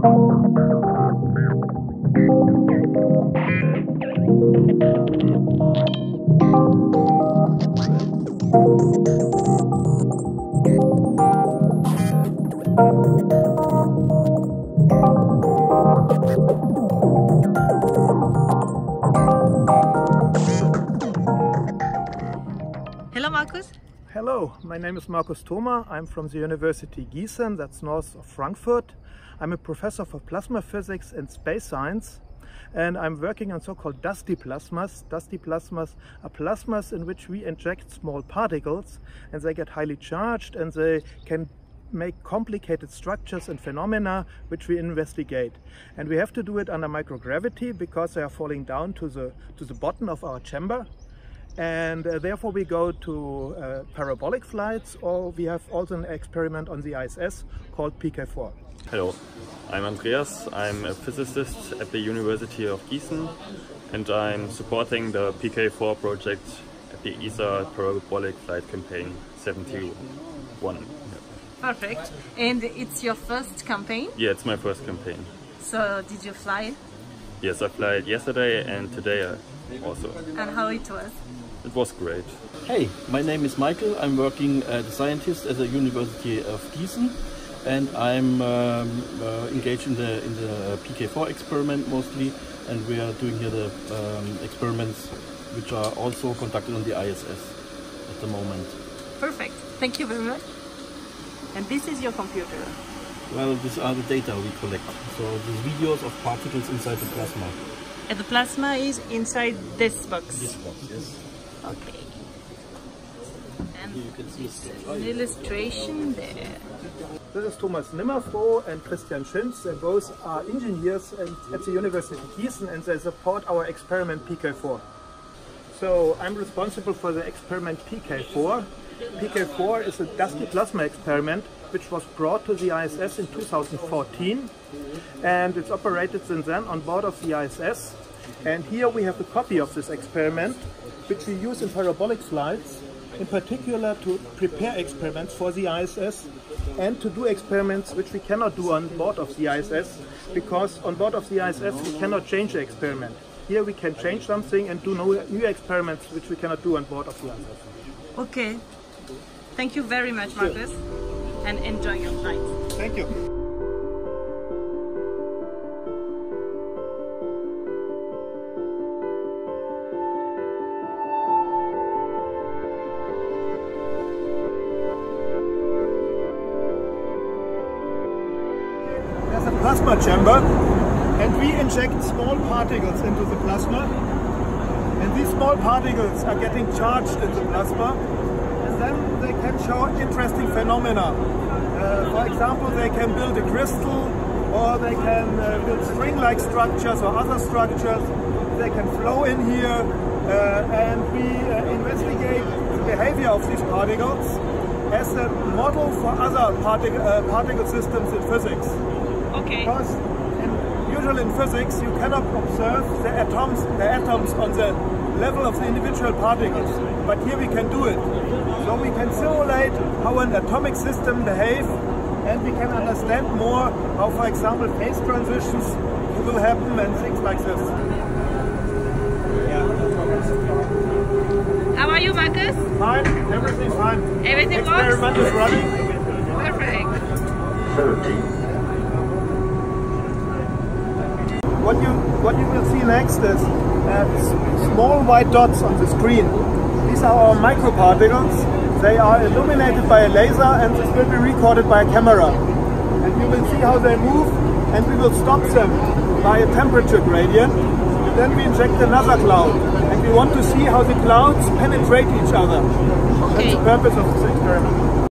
Hello, Markus. Hello, my name is Markus Thoma. I'm from the University Gießen, that's north of Frankfurt. I'm a professor for plasma physics and space science, and I'm working on so-called dusty plasmas. Dusty plasmas are plasmas in which we inject small particles, and they get highly charged and they can make complicated structures and phenomena which we investigate. And we have to do it under microgravity because they are falling down to the bottom of our chamber. And therefore we go to parabolic flights, or we have also an experiment on the ISS called PK-4. Hello, I'm Andreas, I'm a physicist at the University of Gießen, and I'm supporting the PK-4 project at the ESA Parabolic Flight Campaign 71. Perfect. And it's your first campaign? Yeah, it's my first campaign. So did you fly? Yes, I flew yesterday and today also. And how it was? It was great. Hey, my name is Michael. I'm working as a scientist at the University of Gießen, and I'm engaged in the PK4 experiment mostly, and we are doing here the experiments which are also conducted on the ISS at the moment. Perfect. Thank you very much. And this is your computer? Well, these are the data we collect. So these videos of particles inside the plasma. And the plasma is inside this box? This box, yes. Okay. And you can see an illustration there. This is Thomas Nimmerfroh and Christian Schintz. They both are engineers at the University of Gießen, and they support our experiment PK4. So I'm responsible for the experiment PK4. PK4 is a dusty plasma experiment which was brought to the ISS in 2014, and it's operated since then on board of the ISS. And here we have a copy of this experiment which we use in parabolic flights, in particular to prepare experiments for the ISS and to do experiments which we cannot do on board of the ISS, because on board of the ISS we cannot change the experiment. Here we can change something and do new experiments which we cannot do on board of the ISS. Okay. Thank you very much, Markus. Sure. And enjoy your flight. Thank you. There's a plasma chamber, and we inject small particles into the plasma, and these small particles are getting charged in the plasma, and then they can show interesting phenomena. For example, they can build a crystal, or they can build string-like structures or other structures. They can flow in here, and we investigate the behavior of these particles as a model for other particle systems in physics. Okay. Because usually in physics you cannot observe the atoms on the level of the individual particles, but here we can do it. So we can simulate how an atomic system behaves, and we can understand more how, for example, phase transitions will happen and things like this. How are you, Markus? Fine, everything's fine. Everything works? Experiment is running. Perfect. What you will see next is small white dots on the screen. These are our microparticles. They are illuminated by a laser, and this will be recorded by a camera. And you will see how they move, and we will stop them by a temperature gradient. And then we inject another cloud, and we want to see how the clouds penetrate each other. Okay. That's the purpose of this experiment.